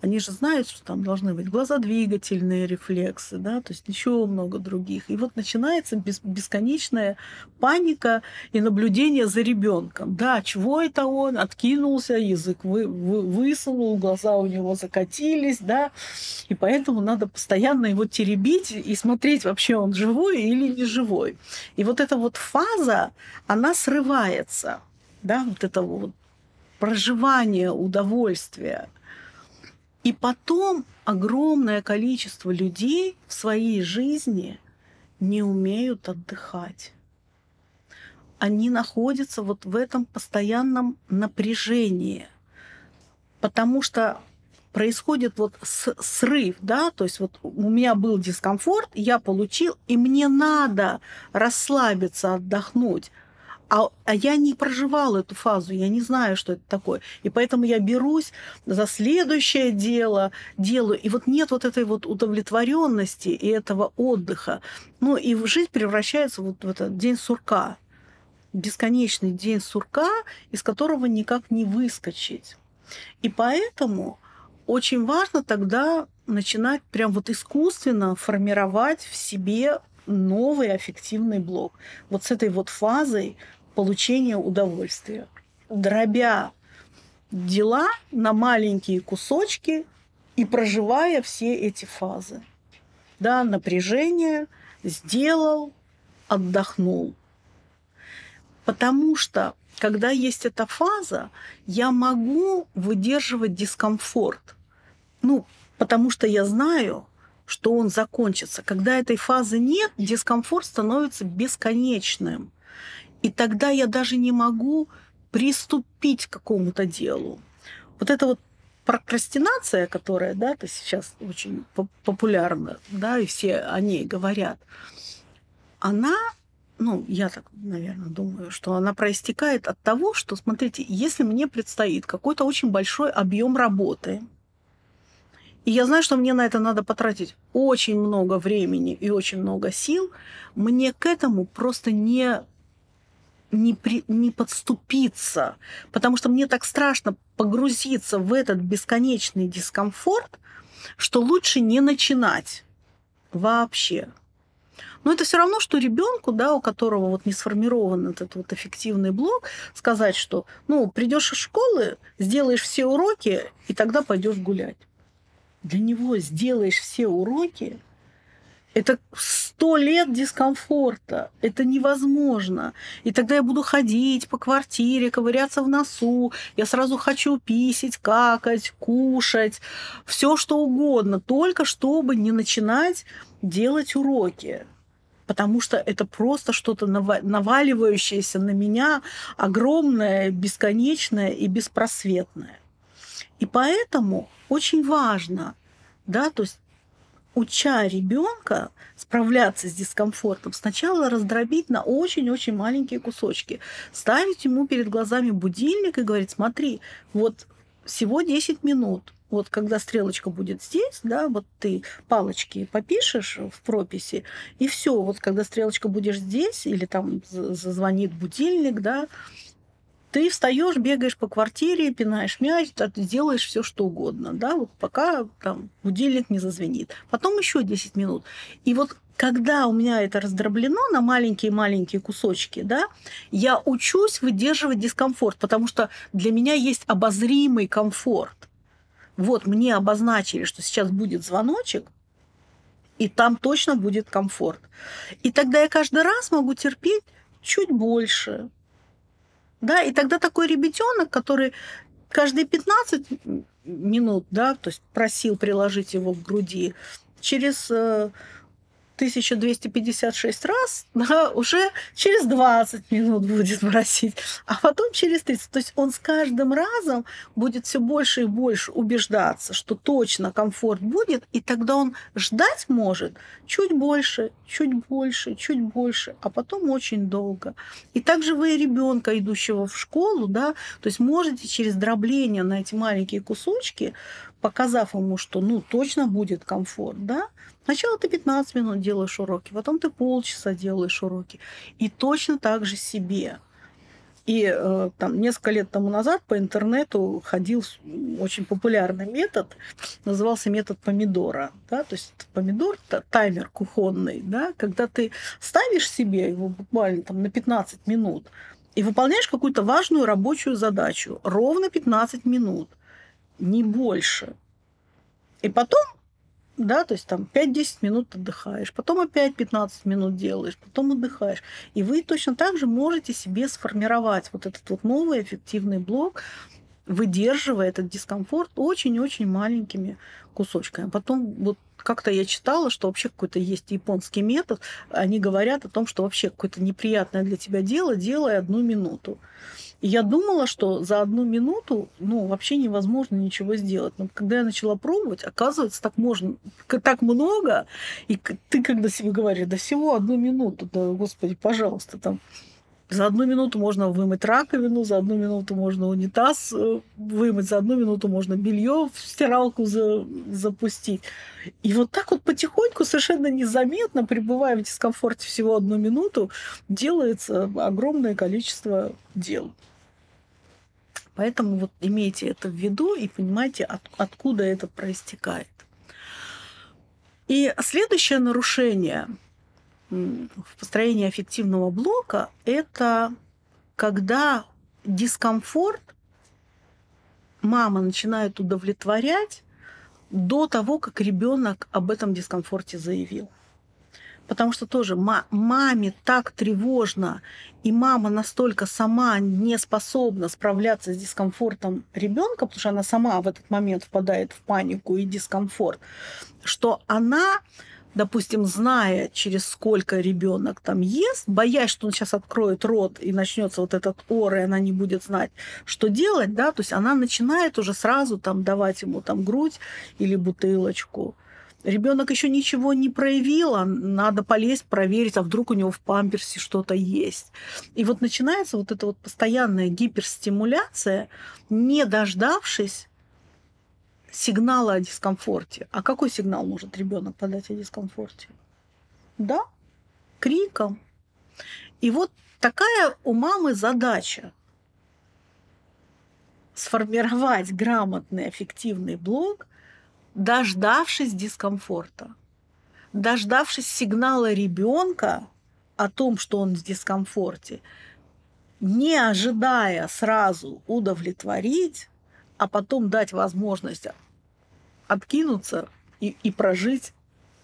они же знают, что там должны быть глазодвигательные рефлексы, да? То есть еще много других. И вот начинается бесконечная паника и наблюдение за ребенком. Да, чего это он? Откинулся, язык высунул, глаза у него закатились. Да? И поэтому надо постоянно его теребить и смотреть, вообще он живой или не живой. И вот эта вот фаза, она срывается. Да? Вот это вот проживание удовольствия. И потом огромное количество людей в своей жизни не умеют отдыхать. Они находятся вот в этом постоянном напряжении, потому что происходит вот срыв, да, то есть вот у меня был дискомфорт, я получил, и мне надо расслабиться, отдохнуть. А я не проживала эту фазу, я не знаю, что это такое. И поэтому я берусь за следующее дело, делаю. И вот нет вот этой вот удовлетворенности и этого отдыха. Ну и жизнь превращается вот в этот день сурка. Бесконечный день сурка, из которого никак не выскочить. И поэтому очень важно тогда начинать прям вот искусственно формировать в себе новый аффективный блок. Вот с этой вот фазой получения удовольствия. Дробя дела на маленькие кусочки и проживая все эти фазы. Да, напряжение, сделал, отдохнул. Потому что, когда есть эта фаза, я могу выдерживать дискомфорт. Ну, потому что я знаю, что он закончится. Когда этой фазы нет, дискомфорт становится бесконечным. И тогда я даже не могу приступить к какому-то делу. Вот эта вот прокрастинация, которая, да, то есть сейчас очень популярна, да, и все о ней говорят, она, ну, я так, наверное, думаю, что она проистекает от того, что, смотрите, если мне предстоит какой-то очень большой объем работы, и я знаю, что мне на это надо потратить очень много времени и очень много сил, мне к этому просто не подступиться, потому что мне так страшно погрузиться в этот бесконечный дискомфорт, что лучше не начинать вообще. Но это все равно, что ребенку, да, у которого вот не сформирован этот вот эффективный блок, сказать, что, ну, придешь из школы, сделаешь все уроки, и тогда пойдешь гулять. Для него сделаешь все уроки, это 100 лет дискомфорта, это невозможно. И тогда я буду ходить по квартире, ковыряться в носу, я сразу хочу писать, какать, кушать, все что угодно, только чтобы не начинать делать уроки. Потому что это просто что-то наваливающееся на меня, огромное, бесконечное и беспросветное. И поэтому очень важно, да, то есть уча ребенка справляться с дискомфортом, сначала раздробить на очень-очень маленькие кусочки, ставить ему перед глазами будильник и говорить: смотри, вот всего 10 минут, вот когда стрелочка будет здесь, да, вот ты палочки попишешь в прописи, и все, вот когда стрелочка будешь здесь, или там зазвонит будильник, да, ты встаешь, бегаешь по квартире, пинаешь мяч, делаешь все что угодно, да, вот пока там будильник не зазвенит. Потом еще 10 минут. И вот когда у меня это раздроблено на маленькие-маленькие кусочки, да, я учусь выдерживать дискомфорт, потому что для меня есть обозримый комфорт. Вот мне обозначили, что сейчас будет звоночек, и там точно будет комфорт. И тогда я каждый раз могу терпеть чуть больше. Да, и тогда такой ребятенок, который каждые 15 минут, да, то есть просил приложить его к груди, через 1256 раз, да, уже через 20 минут будет просить, а потом через 30. То есть он с каждым разом будет все больше и больше убеждаться, что точно комфорт будет, и тогда он ждать может чуть больше, чуть больше, чуть больше, а потом очень долго. И также вы и ребенка, идущего в школу, да, то есть можете через дробление на эти маленькие кусочки, показав ему, что ну точно будет комфорт, да? Сначала ты 15 минут делаешь уроки, потом ты полчаса делаешь уроки. И точно так же себе. И там несколько лет тому назад по интернету ходил очень популярный метод, назывался метод помидора. Да? То есть помидор, таймер кухонный, да? Когда ты ставишь себе его буквально там, на 15 минут и выполняешь какую-то важную рабочую задачу. Ровно 15 минут, не больше. И потом... Да, то есть там 5-10 минут отдыхаешь, потом опять 15 минут делаешь, потом отдыхаешь. И вы точно так же можете себе сформировать вот этот вот новый эффективный блок, выдерживая этот дискомфорт очень-очень маленькими кусочками. Потом вот как-то я читала, что вообще какой-то есть японский метод, они говорят о том, что вообще какое-то неприятное для тебя дело делай 1 минуту. И я думала, что за 1 минуту ну, вообще невозможно ничего сделать. Но когда я начала пробовать, оказывается, так можно, так много. И ты когда себе говоришь, да всего 1 минуту, да, господи, пожалуйста, там. За 1 минуту можно вымыть раковину, за 1 минуту можно унитаз вымыть, за 1 минуту можно белье в стиралку запустить. И вот так вот потихоньку, совершенно незаметно, пребывая в дискомфорте всего 1 минуту, делается огромное количество дел. Поэтому вот имейте это в виду и понимайте, откуда это проистекает. И следующее нарушение в построении аффективного блока – это когда дискомфорт мама начинает удовлетворять до того, как ребенок об этом дискомфорте заявил. Потому что тоже маме так тревожно, и мама настолько сама не способна справляться с дискомфортом ребенка, потому что она сама в этот момент впадает в панику и дискомфорт, что она... Допустим, зная, через сколько ребенок там ест, боясь, что он сейчас откроет рот и начнется вот этот ор, и она не будет знать, что делать, да, то есть она начинает уже сразу там давать ему там грудь или бутылочку. Ребенок еще ничего не проявил, а надо полезть, проверить, а вдруг у него в памперсе что-то есть. И вот начинается вот эта вот постоянная гиперстимуляция, не дождавшись сигнала о дискомфорте. А какой сигнал может ребенок подать о дискомфорте? Да, криком. И вот такая у мамы задача сформировать грамотный аффективный блок, дождавшись дискомфорта, дождавшись сигнала ребенка о том, что он в дискомфорте, не ожидая сразу удовлетворить, а потом дать возможность откинуться и прожить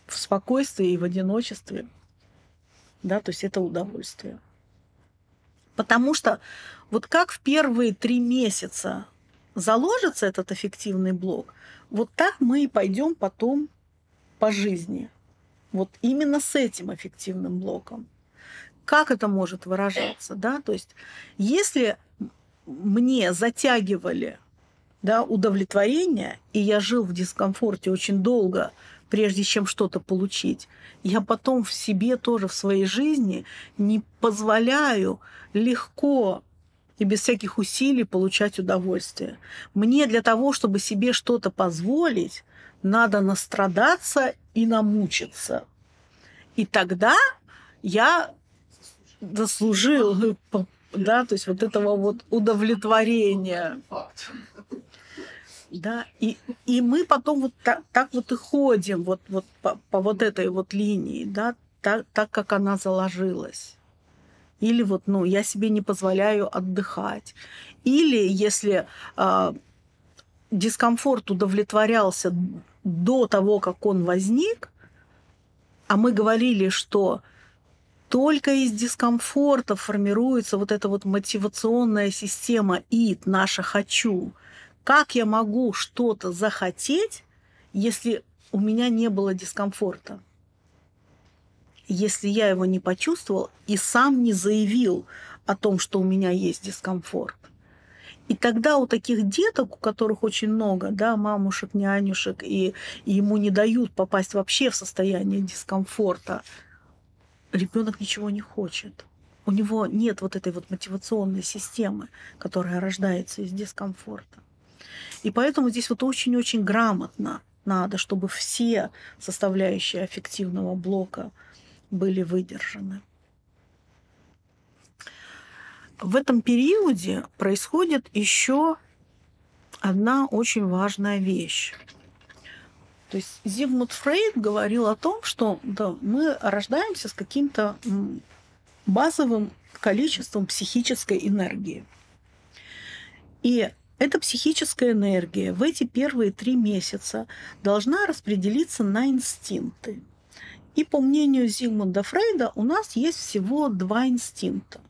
в спокойствии и в одиночестве. Да, то есть это удовольствие. Потому что вот как в первые 3 месяца заложится этот аффективный блок, вот так мы и пойдем потом по жизни. Вот именно с этим аффективным блоком. Как это может выражаться? Да? То есть если мне затягивали... Да, удовлетворение, и я жил в дискомфорте очень долго, прежде чем что-то получить, я потом в себе тоже, в своей жизни не позволяю легко и без всяких усилий получать удовольствие. Мне для того, чтобы себе что-то позволить, надо настрадаться и намучиться. И тогда я заслужил, да, то есть вот этого вот удовлетворения. Да, и мы потом вот так вот и ходим вот по вот этой вот линии, да, так как она заложилась. Или вот, ну, я себе не позволяю отдыхать. Или если дискомфорт удовлетворялся до того, как он возник, а мы говорили, что только из дискомфорта формируется вот эта вот мотивационная система «ид», «наше хочу». Как я могу что-то захотеть, если у меня не было дискомфорта? Если я его не почувствовал и сам не заявил о том, что у меня есть дискомфорт. И тогда у таких деток, у которых очень много, да, мамушек, нянюшек, и ему не дают попасть вообще в состояние дискомфорта, ребенок ничего не хочет. У него нет вот этой вот мотивационной системы, которая рождается из дискомфорта. И поэтому здесь вот очень-очень грамотно надо, чтобы все составляющие аффективного блока были выдержаны. В этом периоде происходит еще одна очень важная вещь. То есть Зигмунд Фрейд говорил о том, что да, мы рождаемся с каким-то базовым количеством психической энергии. И эта психическая энергия в эти первые 3 месяца должна распределиться на инстинкты. И по мнению Зигмунда Фрейда у нас есть всего 2 инстинкта.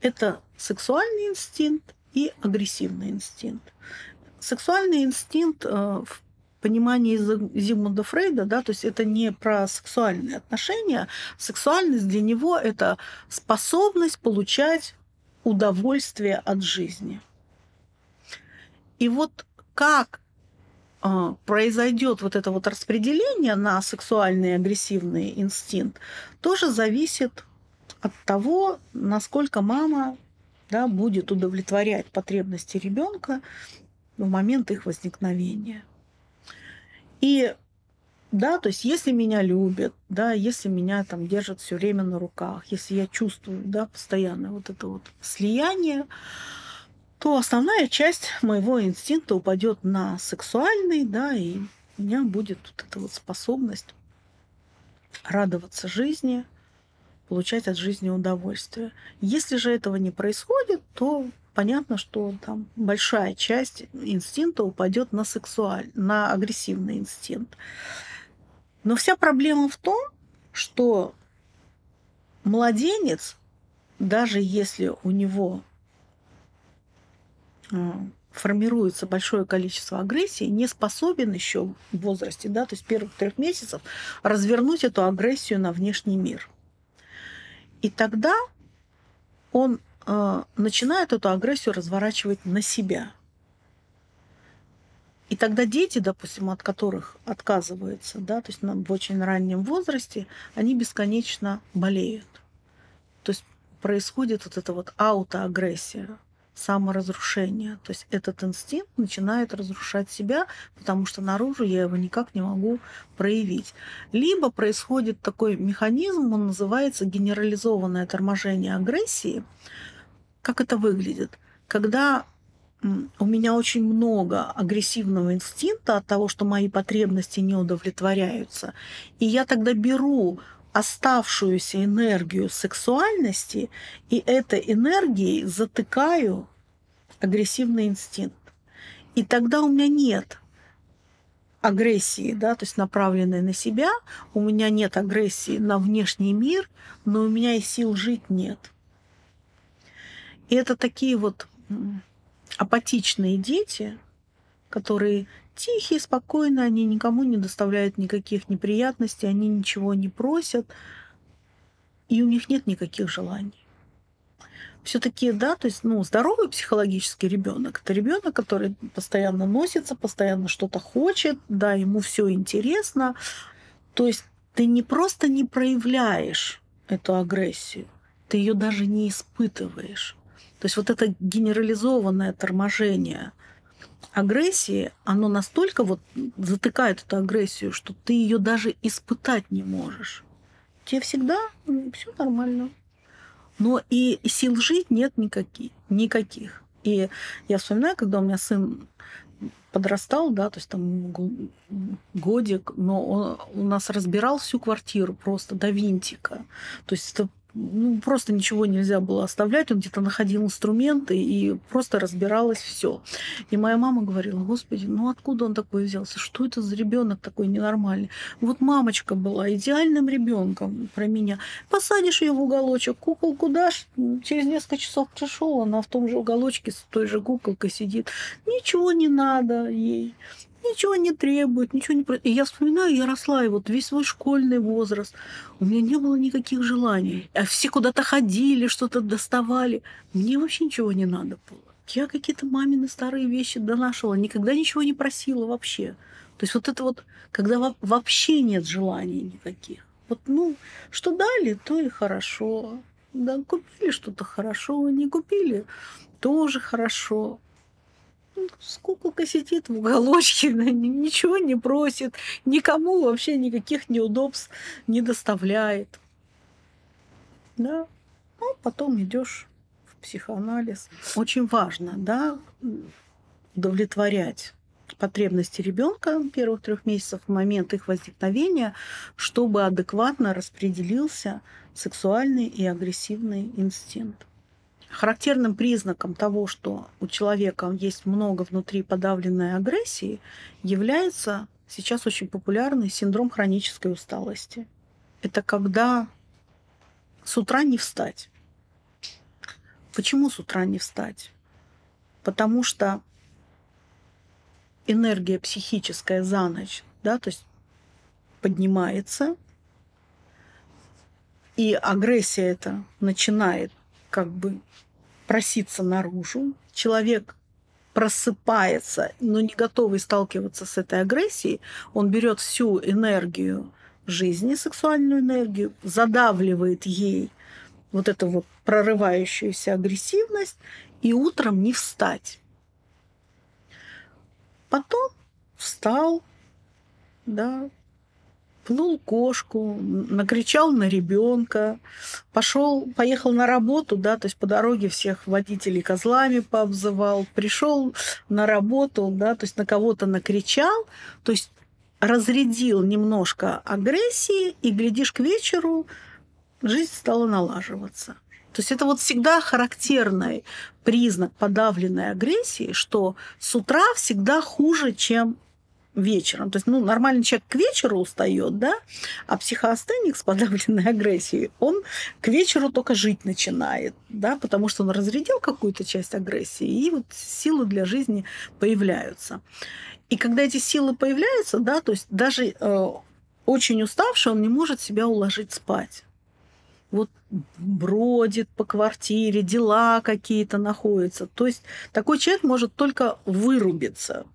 Это сексуальный инстинкт и агрессивный инстинкт. Сексуальный инстинкт в понимании Зигмунда Фрейда, да, то есть это не про сексуальные отношения. Сексуальность для него – это способность получать удовольствие от жизни. И вот как произойдет вот это вот распределение на сексуальный и агрессивный инстинкт, тоже зависит от того, насколько мама, да, будет удовлетворять потребности ребенка в момент их возникновения. И да, то есть если меня любят, да, если меня там держат все время на руках, если я чувствую, да, постоянно вот это вот слияние, то основная часть моего инстинкта упадет на сексуальный, да, и у меня будет вот эта вот способность радоваться жизни, получать от жизни удовольствие. Если же этого не происходит, то понятно, что там большая часть инстинкта упадет на на агрессивный инстинкт. Но вся проблема в том, что младенец, даже если у него формируется большое количество агрессии, не способен еще в возрасте, да, то есть первых 3 месяцев, развернуть эту агрессию на внешний мир. И тогда он начинает эту агрессию разворачивать на себя. И тогда дети, допустим, от которых отказываются, да, то есть в очень раннем возрасте, они бесконечно болеют. То есть происходит вот эта вот аутоагрессия, саморазрушение. То есть этот инстинкт начинает разрушать себя, потому что наружу я его никак не могу проявить. Либо происходит такой механизм, он называется генерализованное торможение агрессии. Как это выглядит? Когда у меня очень много агрессивного инстинкта от того, что мои потребности не удовлетворяются, и я тогда беру оставшуюся энергию сексуальности, и этой энергией затыкаю агрессивный инстинкт. И тогда у меня нет агрессии, да, то есть направленной на себя, у меня нет агрессии на внешний мир, но у меня и сил жить нет. И это такие вот апатичные дети, которые тихие, спокойные, они никому не доставляют никаких неприятностей, они ничего не просят, и у них нет никаких желаний. Все-таки, да, то есть, ну, здоровый психологический ребенок — это ребенок, который постоянно носится, постоянно что-то хочет, да, ему все интересно. То есть ты не просто не проявляешь эту агрессию, ты ее даже не испытываешь. То есть вот это генерализованное торможение агрессии, оно настолько вот затыкает эту агрессию, что ты ее даже испытать не можешь. Тебе всегда все нормально. Но и сил жить нет никаких. И я вспоминаю, когда у меня сын подрастал, да, то есть там годик, но он у нас разбирал всю квартиру просто до винтика. То есть это, ну, просто ничего нельзя было оставлять. Он где-то находил инструменты, и просто разбиралось все. И моя мама говорила: Господи, ну откуда он такой взялся? Что это за ребенок такой ненормальный? Вот мамочка была идеальным ребенком про меня. Посадишь ее в уголочек, куколку дашь, через несколько часов пришел, она в том же уголочке с той же куколкой сидит. Ничего не надо ей. Ничего не требует, ничего не... И я вспоминаю, я росла, и вот весь свой школьный возраст. У меня не было никаких желаний. А все куда-то ходили, что-то доставали. Мне вообще ничего не надо было. Я какие-то мамины старые вещи донашивала, никогда ничего не просила вообще. То есть вот это вот, когда вообще нет желаний никаких. Вот, ну, что дали, то и хорошо. Да, купили что-то — хорошо, не купили — тоже хорошо. Куколка сидит в уголочке, ничего не просит, никому вообще никаких неудобств не доставляет. Да? Ну, потом идешь в психоанализ. Очень важно, да, удовлетворять потребности ребенка первых 3 месяцев в момент их возникновения, чтобы адекватно распределился сексуальный и агрессивный инстинкт. Характерным признаком того, что у человека есть много внутри подавленной агрессии, является сейчас очень популярный синдром хронической усталости. Это когда с утра не встать. Почему с утра не встать? Потому что энергия психическая за ночь, да, то есть поднимается, и агрессия эта начинает как бы проситься наружу. Человек просыпается, но не готовый сталкиваться с этой агрессией. Он берет всю энергию жизни, сексуальную энергию, задавливает ей вот эту вот прорывающуюся агрессивность, и утром не встать. Потом встал, да, пнул кошку, накричал на ребенка, поехал на работу, да, то есть по дороге всех водителей козлами пообзывал, пришел на работу, да, то есть на кого-то накричал, то есть разрядил немножко агрессии, и, глядишь, к вечеру жизнь стала налаживаться. То есть это вот всегда характерный признак подавленной агрессии, что с утра всегда хуже, чем вечером. То есть, ну, нормальный человек к вечеру устает, да, а психоастеник с подавленной агрессией, он к вечеру только жить начинает, да, потому что он разрядил какую-то часть агрессии, и вот силы для жизни появляются. И когда эти силы появляются, да, то есть даже очень уставший, он не может себя уложить спать. Вот бродит по квартире, дела какие-то находятся. То есть такой человек может только вырубиться.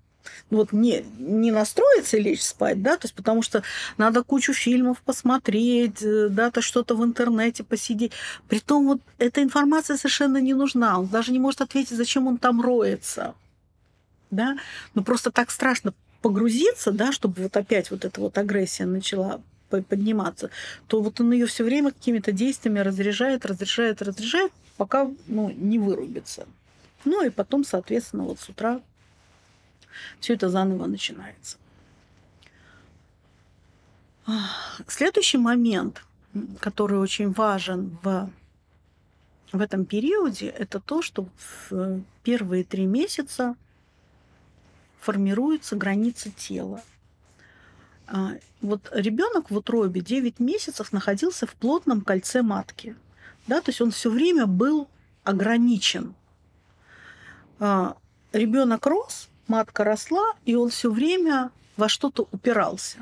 Вот не настроиться и лечь спать, да, то есть потому что надо кучу фильмов посмотреть, да, то что-то в интернете посидеть. Притом вот эта информация совершенно не нужна. Он даже не может ответить, зачем он там роется, да. Ну просто так страшно погрузиться, да, чтобы вот опять вот эта вот агрессия начала подниматься. То вот он ее все время какими-то действиями разряжает, пока, ну, не вырубится. Ну и потом, соответственно, вот с утра все это заново начинается. Следующий момент, который очень важен в этом периоде, это то, что в первые 3 месяца формируется граница тела. Вот ребенок в утробе 9 месяцев находился в плотном кольце матки. Да, то есть он все время был ограничен. Ребенок рос, матка росла, и он все время во что-то упирался.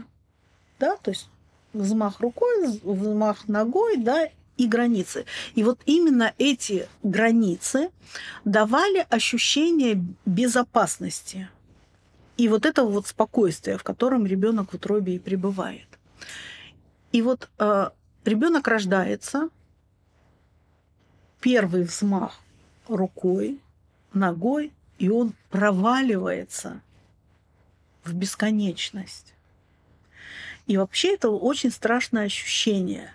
Да? То есть взмах рукой, взмах ногой, да, и границы. И вот именно эти границы давали ощущение безопасности и вот этого вот спокойствия, в котором ребенок в утробе и пребывает. И вот ребенок рождается, первый взмах рукой, ногой, и он проваливается в бесконечность. И вообще это очень страшное ощущение.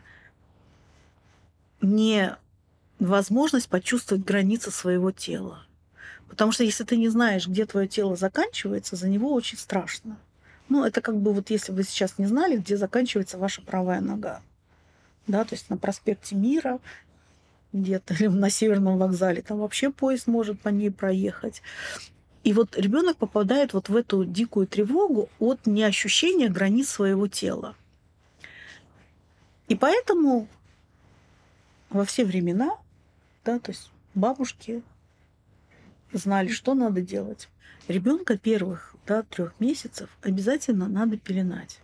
Невозможность почувствовать границы своего тела. Потому что если ты не знаешь, где твое тело заканчивается, за него очень страшно. Ну, это как бы вот если вы сейчас не знали, где заканчивается ваша правая нога. Да, то есть на проспекте Мира где-то или на Северном вокзале. Там вообще поезд может по ней проехать. И вот ребенок попадает вот в эту дикую тревогу от неощущения границ своего тела. И поэтому во все времена, да, то есть бабушки знали, что надо делать. Ребенка первых до 3 месяцев обязательно надо пеленать.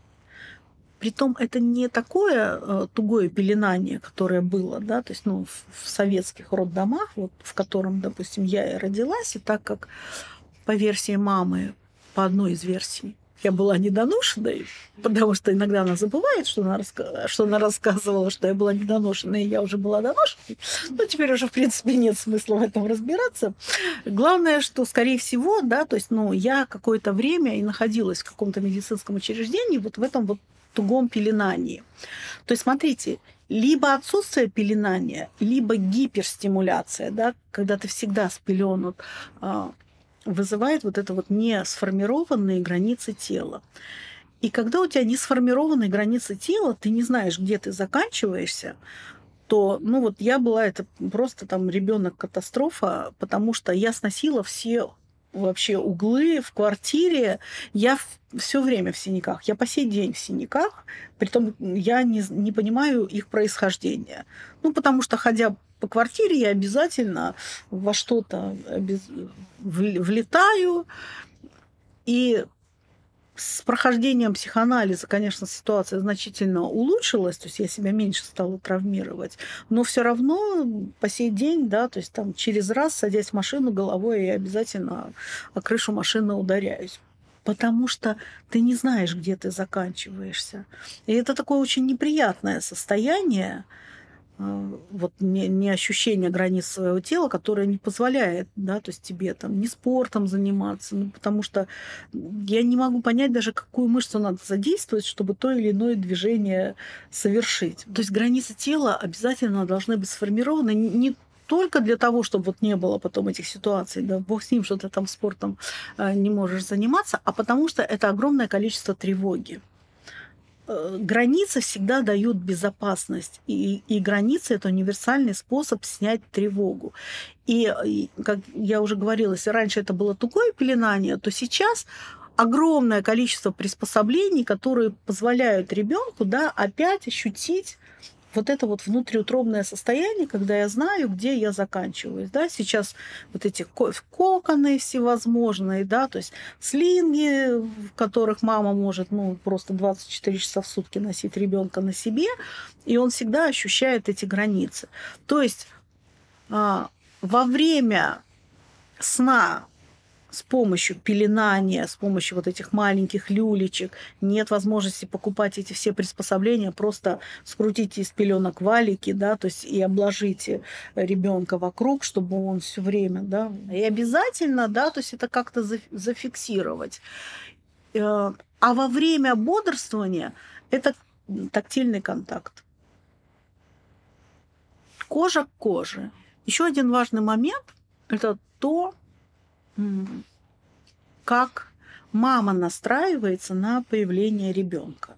Притом это не такое тугое пеленание, которое было, да, то есть, ну, в советских роддомах, вот, в котором, допустим, я и родилась, и так как по версии мамы, по одной из версий, я была недоношенной, потому что иногда она забывает, что она рассказывала, что я была недоношенной, и я уже была доношенной. Но теперь уже, в принципе, нет смысла в этом разбираться. Главное, что, скорее всего, да, то есть, ну, я какое-то время и находилась в каком-то медицинском учреждении вот в этом вот тугом пеленании. То есть, смотрите, либо отсутствие пеленания, либо гиперстимуляция, да, когда ты всегда спеленут, вызывает вот это вот не сформированные границы тела. И когда у тебя не сформированные границы тела, ты не знаешь, где ты заканчиваешься, то, ну вот я была, это просто там ребенок-катастрофа, потому что я сносила все вообще углы в квартире, я все время в синяках, я по сей день в синяках, притом я не понимаю их происхождения. Ну, потому что, ходя по квартире, я обязательно во что-то влетаю. И с прохождением психоанализа, конечно, ситуация значительно улучшилась, то есть я себя меньше стала травмировать, но все равно по сей день, да, то есть там через раз, садясь в машину, головой я обязательно о крышу машины ударяюсь. Потому что ты не знаешь, где ты заканчиваешься. И это такое очень неприятное состояние, вот не ощущение границ своего тела, которое не позволяет, да, то есть тебе там не спортом заниматься, ну, потому что я не могу понять даже, какую мышцу надо задействовать, чтобы то или иное движение совершить. То есть границы тела обязательно должны быть сформированы не только для того, чтобы вот не было потом этих ситуаций, да, бог с ним, что ты там спортом не можешь заниматься, а потому что это огромное количество тревоги. Границы всегда дают безопасность, и границы – это универсальный способ снять тревогу. И, как я уже говорила, если раньше это было тугое пеленание, то сейчас огромное количество приспособлений, которые позволяют ребенку, да, опять ощутить вот это вот внутриутробное состояние, когда я знаю, где я заканчиваюсь. Да? Сейчас вот эти коконы всевозможные, да, то есть слинги, в которых мама может, ну, просто 24 часа в сутки носить ребенка на себе, и он всегда ощущает эти границы. То есть во время сна с помощью пеленания, с помощью вот этих маленьких люлечек, нет возможности покупать эти все приспособления, просто скрутите из пеленок валики, да, то есть и обложите ребенка вокруг, чтобы он все время, да, и обязательно, да, то есть это как-то зафиксировать. А во время бодрствования это тактильный контакт. Кожа к коже. Еще один важный момент – это то, как мама настраивается на появление ребенка.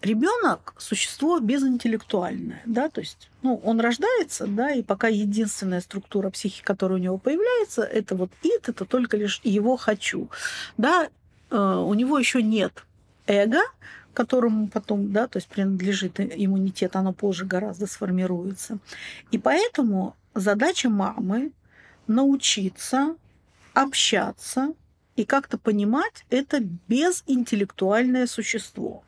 Ребенок – существо безинтеллектуальное, да, то есть, ну, он рождается, да, и пока единственная структура психики, которая у него появляется, это вот «ид», это только лишь его «хочу». Да, у него еще нет эго, которому потом, да, то есть принадлежит иммунитет, оно позже гораздо сформируется. И поэтому задача мамы научиться общаться и как-то понимать это безинтеллектуальное существо.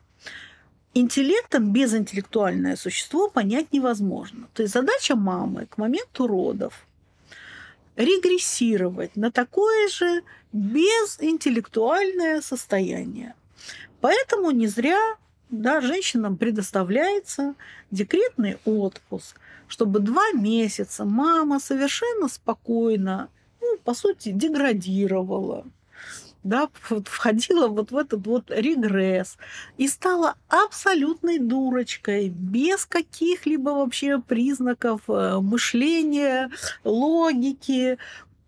Интеллектом безинтеллектуальное существо понять невозможно. То есть задача мамы к моменту родов регрессировать на такое же безинтеллектуальное состояние. Поэтому не зря, да, женщинам предоставляется декретный отпуск, чтобы 2 месяца мама совершенно спокойно, ну, по сути, деградировала. да, входила вот в этот вот регресс и стала абсолютной дурочкой, без каких-либо вообще признаков мышления, логики,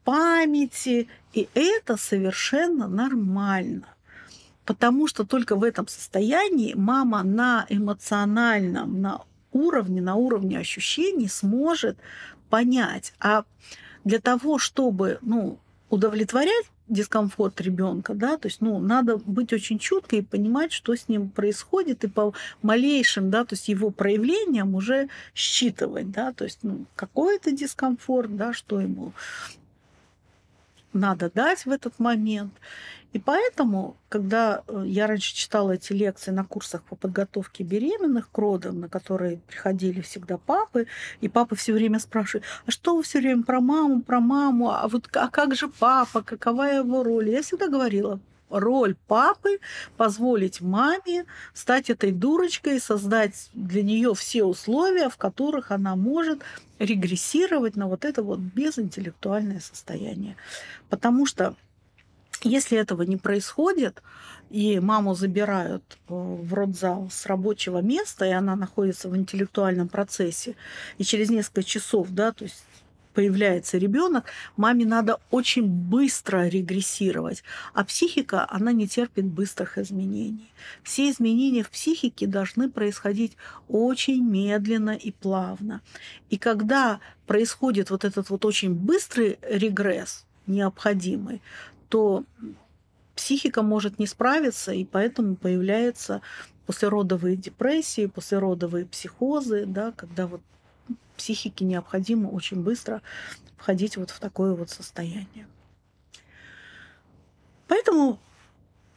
памяти. И это совершенно нормально. Потому что только в этом состоянии мама на эмоциональном, на уровне ощущений сможет понять. А для того, чтобы удовлетворять дискомфорт ребенка, да, то есть, надо быть очень чуткой и понимать, что с ним происходит, и по малейшим, да, то есть его проявлениям уже считывать, да, то есть, какой это дискомфорт, да, что ему надо дать в этот момент. И поэтому, когда я раньше читала эти лекции на курсах по подготовке беременных к родам, на которые приходили всегда папы, и папы все время спрашивают, а что вы все время про маму, а как же папа, какова его роль? Я всегда говорила, роль папы – позволить маме стать этой дурочкой, создать для нее все условия, в которых она может регрессировать на вот это вот безинтеллектуальное состояние. Потому что если этого не происходит, и маму забирают в родзал с рабочего места, и она находится в интеллектуальном процессе, и через несколько часов, да, то есть появляется ребенок, маме надо очень быстро регрессировать. А психика, она не терпит быстрых изменений. Все изменения в психике должны происходить очень медленно и плавно. И когда происходит вот этот вот очень быстрый регресс необходимый, то психика может не справиться, и поэтому появляются послеродовые депрессии, послеродовые психозы, да, когда вот психике необходимо очень быстро входить вот в такое вот состояние. Поэтому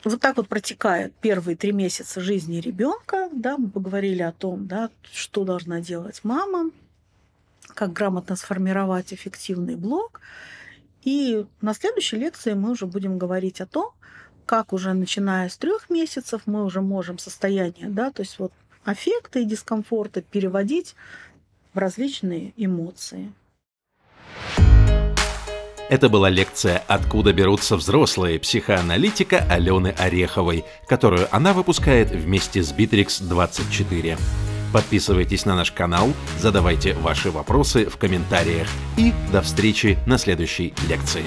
вот так вот протекают первые 3 месяца жизни ребенка. Да, мы поговорили о том, да, что должна делать мама, как грамотно сформировать эффективный блок. И на следующей лекции мы уже будем говорить о том, как уже начиная с 3 месяцев мы уже можем состояние, да, то есть вот аффекты и дискомфорты переводить в различные эмоции. Это была лекция «Откуда берутся взрослые» психоаналитика Алёны Ореховой, которую она выпускает вместе с Битрикс24. Подписывайтесь на наш канал, задавайте ваши вопросы в комментариях. И до встречи на следующей лекции.